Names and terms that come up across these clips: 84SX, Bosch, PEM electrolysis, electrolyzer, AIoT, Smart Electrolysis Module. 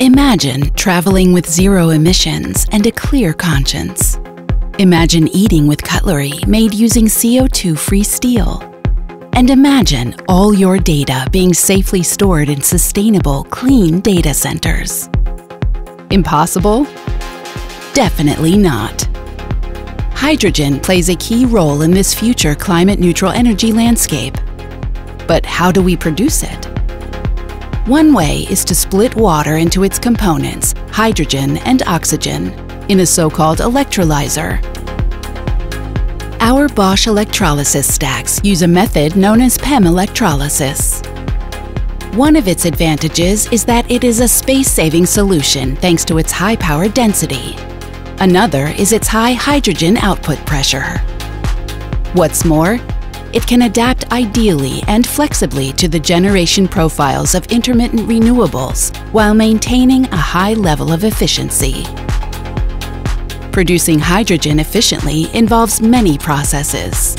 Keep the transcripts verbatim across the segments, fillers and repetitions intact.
Imagine traveling with zero emissions and a clear conscience. Imagine eating with cutlery made using C O two free steel. And imagine all your data being safely stored in sustainable, clean data centers. Impossible? Definitely not. Hydrogen plays a key role in this future climate-neutral energy landscape. But how do we produce it? One way is to split water into its components, hydrogen and oxygen, in a so-called electrolyzer. Our Bosch electrolysis stacks use a method known as PEM electrolysis. One of its advantages is that it is a space-saving solution thanks to its high power density. Another is its high hydrogen output pressure. What's more, it can adapt ideally and flexibly to the generation profiles of intermittent renewables while maintaining a high level of efficiency. Producing hydrogen efficiently involves many processes.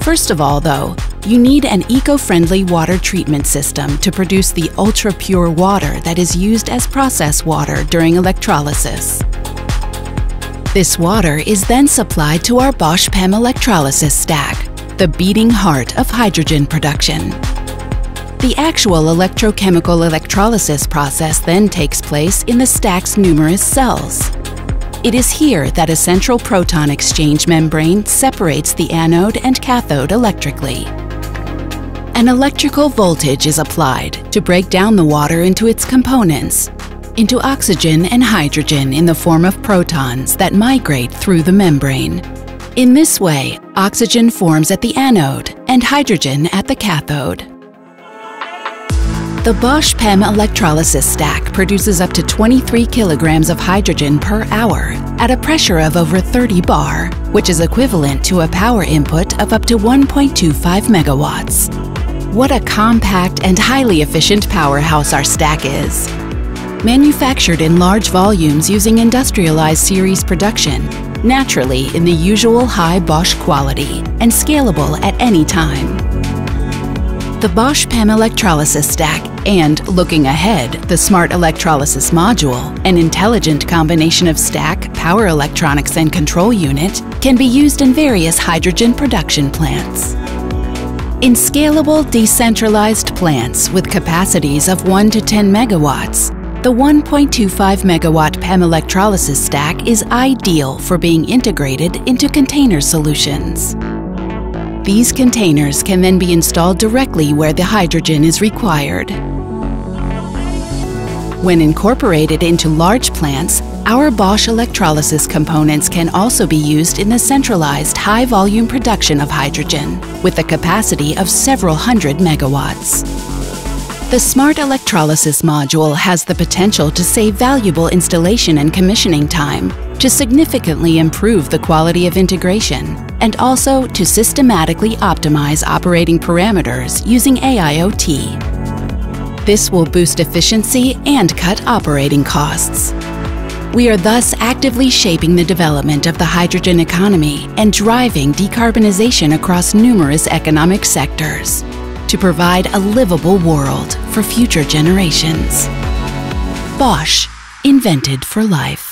First of all, though, you need an eco-friendly water treatment system to produce the ultra-pure water that is used as process water during electrolysis. This water is then supplied to our Bosch PEM electrolysis stack, the beating heart of hydrogen production. The actual electrochemical electrolysis process then takes place in the stack's numerous cells. It is here that a central proton exchange membrane separates the anode and cathode electrically. An electrical voltage is applied to break down the water into its components, into oxygen and hydrogen in the form of protons that migrate through the membrane. In this way, oxygen forms at the anode and hydrogen at the cathode. The Bosch PEM electrolysis stack produces up to twenty-three kilograms of hydrogen per hour at a pressure of over thirty bar, which is equivalent to a power input of up to one point two five megawatts. What a compact and highly efficient powerhouse our stack is! Manufactured in large volumes using industrialized series production, naturally in the usual high Bosch quality and scalable at any time. The Bosch PEM electrolysis stack and, looking ahead, the Smart Electrolysis Module, an intelligent combination of stack, power electronics and control unit, can be used in various hydrogen production plants. In scalable, decentralized plants with capacities of one to ten megawatts, the one point two five megawatt PEM electrolysis stack is ideal for being integrated into container solutions. These containers can then be installed directly where the hydrogen is required. When incorporated into large plants, our Bosch electrolysis components can also be used in the centralized high-volume production of hydrogen with a capacity of several hundred megawatts. The Smart Electrolysis Module has the potential to save valuable installation and commissioning time, to significantly improve the quality of integration, and also to systematically optimize operating parameters using A I O T. This will boost efficiency and cut operating costs. We are thus actively shaping the development of the hydrogen economy and driving decarbonization across numerous economic sectors, to provide a livable world for future generations. Bosch, invented for life.